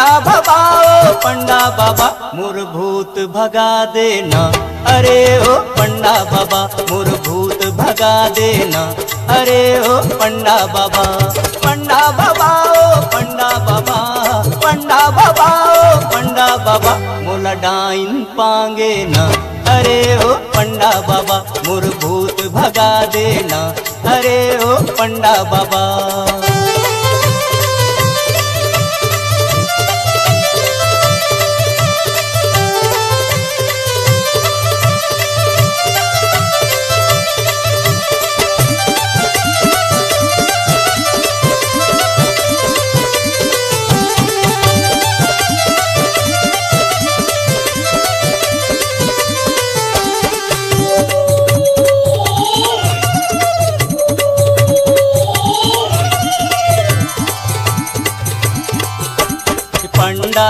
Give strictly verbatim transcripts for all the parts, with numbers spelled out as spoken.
पंडा बाबा ओ पंडा बाबा मुरभूत भगा देना। अरे ओ पंडा बाबा मुरभूत भगा देना। अरे ओ पंडा बाबा पंडा बाबा ओ पंडा बाबा पंडा बाबा ओ पंडा बाबा मोला डाइन पांगे ना। अरे ओ पंडा बाबा मुरभूत भगा देना। अरे ओ पंडा बाबा पंडा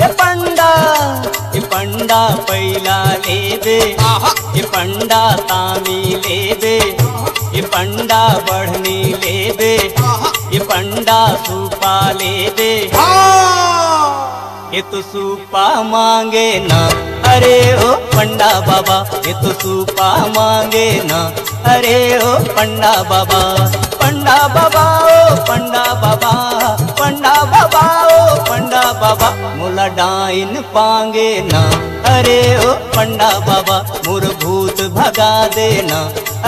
ये पंडा ये पंडा पैला ले दे। ये पंडा तामी ले दे। ये पंडा बढ़नी ले दे। ये पंडा सूपा ले दे। ये तो सूपा मांगे ना। अरे ओ पंडा बाबा ये तो सूपा मांगे ना। अरे ओ पंडा बाबा पंडा बाबा ओ पंडा बाबा पंडा बाबा ओ पंडा बाबा मोला डाइन पांगे ना। अरे ओ पंडा बाबा मोर भूत भगा देना।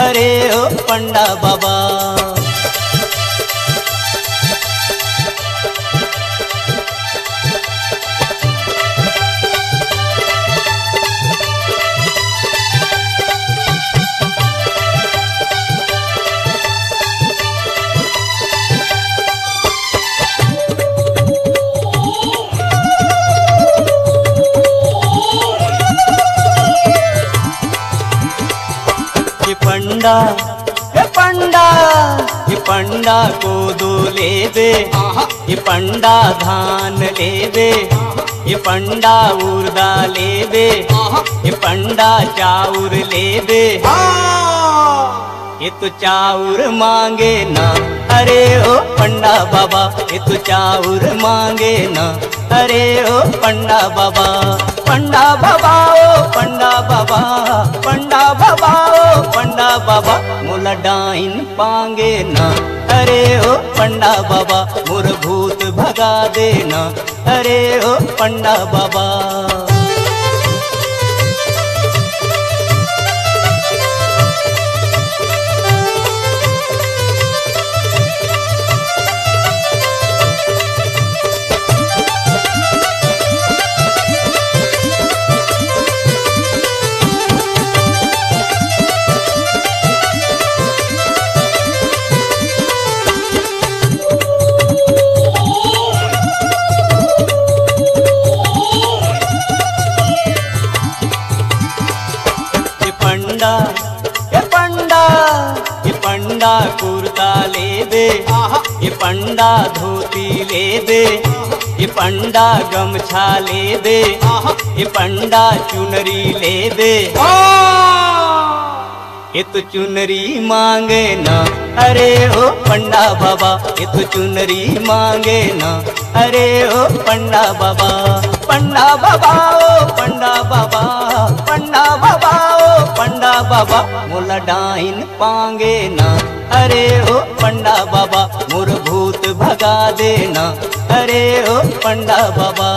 अरे ओ पंडा बाबा पंडा ये पंडा ये पंडा कोदो ले दे। ये पंडा धान ले दे। ये पंडा उर्दा ले दे। ये पंडा चाउर ले दे। ये तो चाउर मांगे ना। अरे ओ पंडा बाबा ये तो चाउर मांगे ना। अरे ओ पंडा बाबा पंडा बाबा ओ पंडा बाबा पंडा बाबा ओ पंडा बाबा मोला डाइन पांगे ना। अरे ओ पंडा बाबा मोर भूत भगा देना। अरे ओ पंडा बाबा ये पंडा ये पंडा कुर्ता ले दे। ये पंडा धोती ले दे। ये पंडा गमछा ले दे। ये पंडा चुनरी ले दे। ये तो चुनरी मांगे ना। अरे ओ पंडा बाबा ये तो चुनरी मांगे ना। अरे ओ पंडा बाबा पंडा बाबा ओ पंडा बाबा पंडा बाबा ओ पंडा बाबा मोला डाइन पांगे ना। अरे ओ पंडा बाबा मोर भूत भगा देना। अरे ओ पंडा बाबा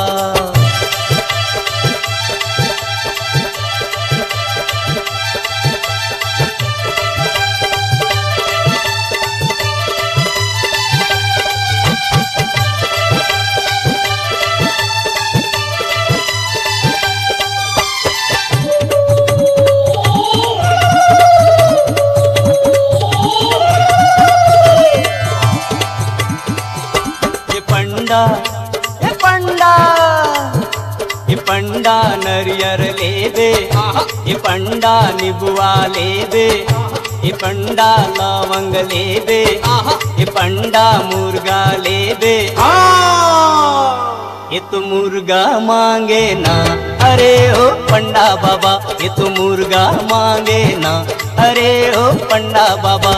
ये पंडा ये पंडा नरियर ले दे। ये पंडा निबुआ ले दे। ये पंडा लवंग ले दे। ये पंडा मुर्गा ले दे। ये तो मुर्गा मांगे ना। अरे ओ पंडा बाबा ये तो मुर्गा मांगे ना। अरे ओ पंडा बाबा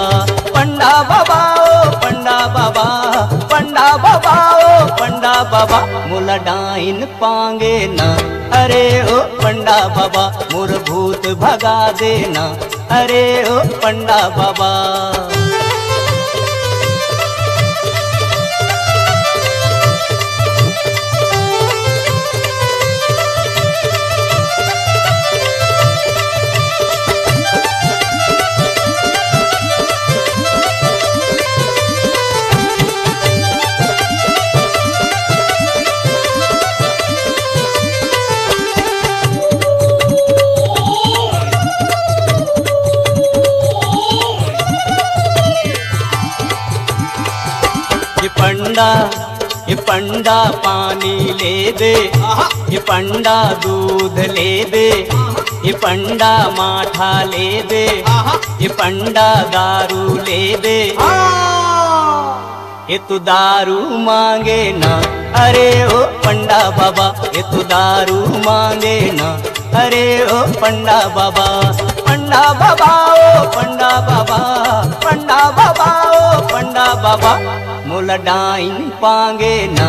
पंडा बाबा ओ पंडा बाबा पंडा पंडा बाबा ओ पंडा बाबा मोला डाइन पांगे ना। अरे ओ पंडा बाबा मोर भूत भगा देना। अरे ओ पंडा बाबा ये पंडा पानी ले दे, ये पंडा दूध ले दे, ये पंडा माठा ले दे, ये पंडा दारू ले दे, ये तू दारू मांगे ना। अरे ओ पंडा बाबा ये तू दारू मांगे ना। अरे ओ पंडा बाबा पंडा बाबा ओ पंडा बाबा पंडा बाबा ओ पंडा बाबा मोला डाइन पांगे ना।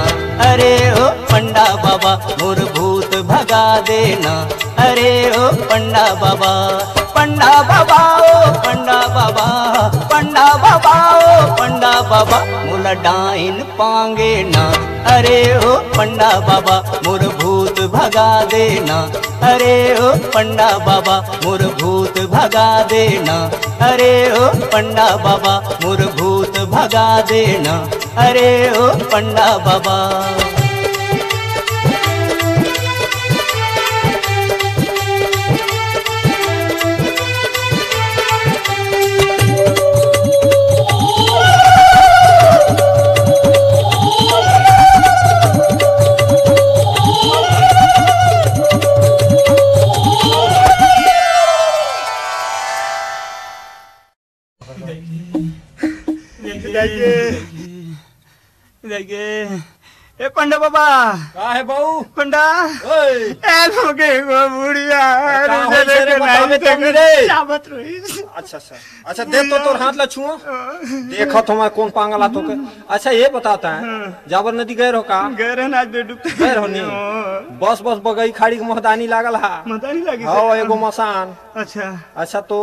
अरे ओ पंडा बाबा मोर भूत भगा देना। अरे ओ पंडा बाबा पंडा बाबा ओ पंडा बाबा पंडा बाबा ओ पंडा बाबा मोला डाइन पांगे ना। अरे ओ पंडा बाबा मोर भूत भगा देना। अरे ओ पंडा बाबा मोर भूत भगा देना। अरे ओ पंडा बाबा मोर भूत भगा देना। अरे ओ पंडा बाबा ए पंडा बाबा का है बहू पंडा के बुढ़िया अच्छा अच्छा अच्छा देख तो तोर हाथ ला छुआ देखो तो मैं कौन पांगला तो के। अच्छा ये बताता है जावर नदी गए रहो का गए रहे ना गए रहो नी बस बस बगई खाड़ी के महदानी लागल हा महदानी लागी हां एगो मसान। अच्छा अच्छा तो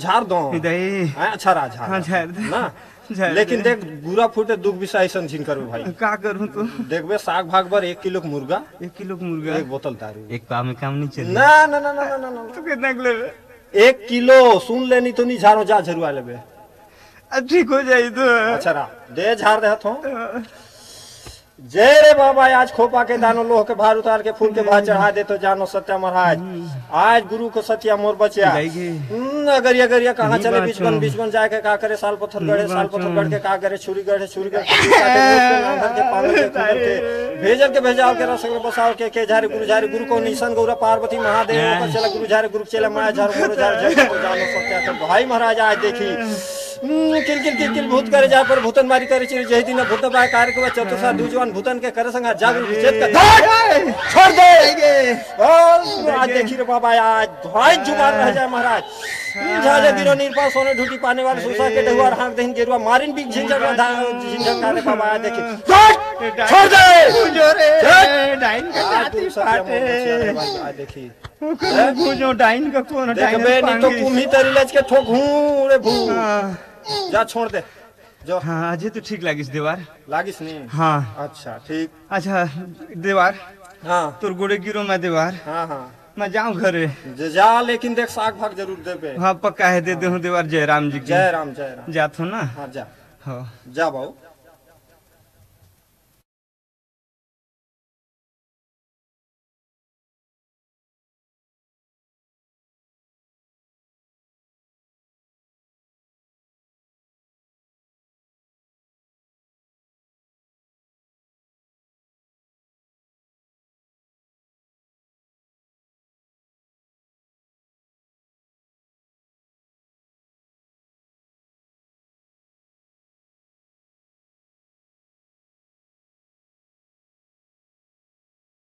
झाड़ दो अच्छा रहा झाड़ झाड़ ना लेकिन देख गुरा फूटे दुख भी ऐसा झीन करबे भाई का करूं तो देखबे साग भाग पर एक किलो मुर्गा एक किलो मुर्गा एक बोतल दारू एक पाव में काम नहीं चले ना ना ना ना ना, ना। तो कितना लेबे एक किलो सुन लेनी तो नहीं झारो जा झरुआ लेबे ठीक हो जाई तो। अच्छा रा दे झाड़ दे हाथों जय रे बाबा आज खोपा के दानो लोह के भार उतार के फूल के भार चढ़ा दे तो जानो सत्या महाराज आज गुरु को सत्या मोर बचिया अगरिया अगरिया कहाँ चले बीच बन बीच बन जाए के का करे साल पत्थर गड़े साल पत्थर गड़ के का करे छुरी गड़े छुरी गड़े भेजर के भेजाओ के रस बसाओ के के झारे गुरु झारे गुरु को निशन गौरा पार्वती महादेव चला गुरु झारे गुरु चले माया झारो जानो सत्या भाई महाराज आज देखी किल किल किल किल भूत करे जा पर भूतन मारी करे चिर जही दिन भूत बाय कार्य के बाद चतुर्सार दुजवान भूतन के करे संग जागृत विचेत का धड़ छोड़ देंगे। आज देखी रे बाबा आज भाई जुबान रह जाए महाराज झाजा गिरो निर्पाल सोने ढूटी पाने वाले सुसा के डहुआ हांक दहिन गेरुआ मारिन भी झिंझक रधा झिंझक करे बाबा आज देखी छोड़ दे जोरे डाइन का जाति फाटे आज देखी भूजो डाइन का कोन डाइन नहीं तो कुम्ही तरी लच के ठोक हूं रे भू जा छोड़ दे जो। हाँ अजय तो ठीक लागिस दीवार लागिस नहीं। हाँ अच्छा ठीक अच्छा दीवार हाँ तुर गोड़े गिरो मैं दीवार हाँ हाँ मैं जाऊँ घरे जा लेकिन देख साग भाग जरूर दे पे हाँ पक्का है दे हाँ। दे हूँ दीवार जय राम जी जय राम जय राम जात हो ना हाँ जा हाँ जा बाबू।